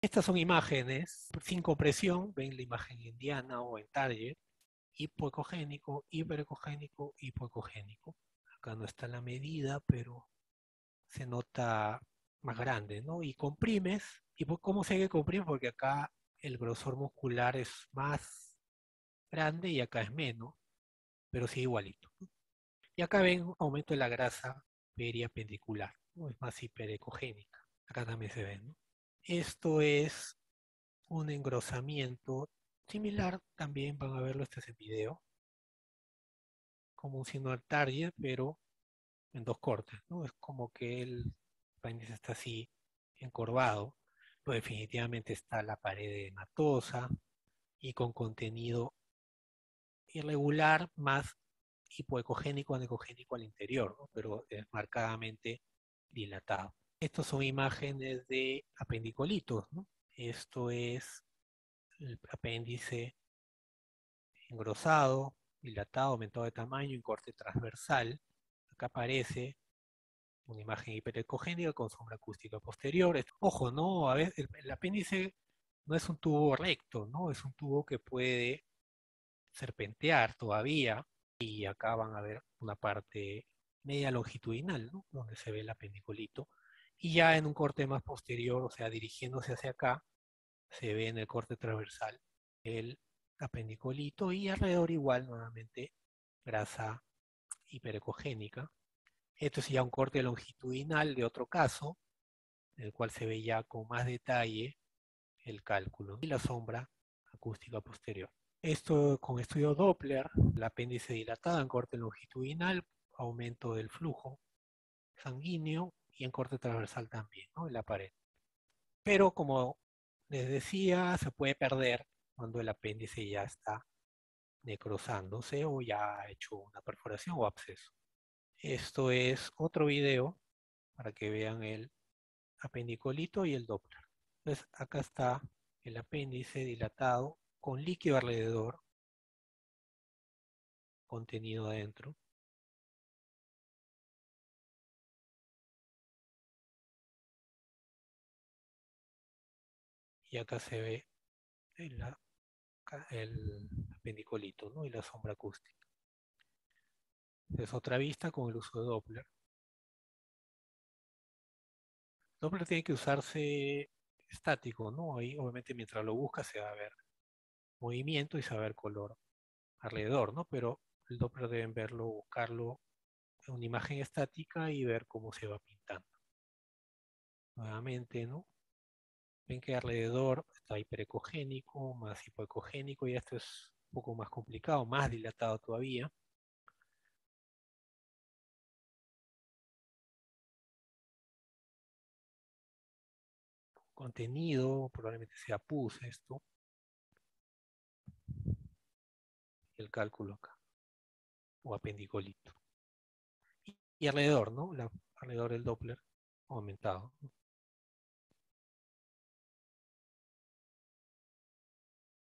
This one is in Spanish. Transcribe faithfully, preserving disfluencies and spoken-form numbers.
Estas son imágenes sin compresión, ven la imagen en Diana o en Target, hipoecogénico, hiperecogénico, hipoecogénico. Acá no está la medida, pero se nota más grande, ¿no? Y comprimes, ¿y cómo se debe comprimir? Porque acá el grosor muscular es más grande y acá es menos, pero sigue igualito, ¿no? Y acá ven aumento de la grasa periapendicular, ¿no? Es más hiperecogénica. Acá también se ven, ¿no? Esto es un engrosamiento similar, también van a verlo este es el video, como un signo del Target, pero en dos cortes, ¿no? Es como que el apéndice está así encorvado, pero definitivamente está la pared hematosa y con contenido irregular más hipoecogénico, anecogénico al interior, ¿no? Pero es marcadamente dilatado. Estas son imágenes de apendicolitos, ¿no? Esto es el apéndice engrosado, dilatado, aumentado de tamaño, en corte transversal. Acá aparece una imagen hiperecogénica con sombra acústica posterior. Ojo, ¿no? A veces el, el apéndice no es un tubo recto, ¿no? Es un tubo que puede serpentear todavía. Y acá van a ver una parte media longitudinal, ¿no? Donde se ve el apendicolito. Y ya en un corte más posterior, o sea, dirigiéndose hacia acá, se ve en el corte transversal el apendicolito y alrededor igual nuevamente grasa hiperecogénica. Esto es ya un corte longitudinal de otro caso, en el cual se ve ya con más detalle el cálculo y la sombra acústica posterior. Esto con estudio Doppler, el apéndice dilatado en corte longitudinal, aumento del flujo sanguíneo y en corte transversal también, ¿no? En la pared. Pero como les decía, se puede perder cuando el apéndice ya está necrosándose o ya ha hecho una perforación o absceso. Esto es otro video para que vean el apendicolito y el Doppler. Entonces acá está el apéndice dilatado con líquido alrededor, contenido adentro. Y acá se ve el, el apendicolito, ¿no? Y la sombra acústica. Es otra vista con el uso de Doppler. Doppler tiene que usarse estático, ¿no? Ahí obviamente mientras lo busca se va a ver movimiento y saber color alrededor, ¿no? Pero el Doppler deben verlo, buscarlo en una imagen estática y ver cómo se va pintando. Nuevamente, ¿no? Ven que alrededor está hiperecogénico, más hipoecogénico, y esto es un poco más complicado, más dilatado todavía. Contenido, probablemente sea pus esto. El cálculo acá, o apendicolito. Y, y alrededor, ¿no? La, alrededor del Doppler aumentado, ¿no?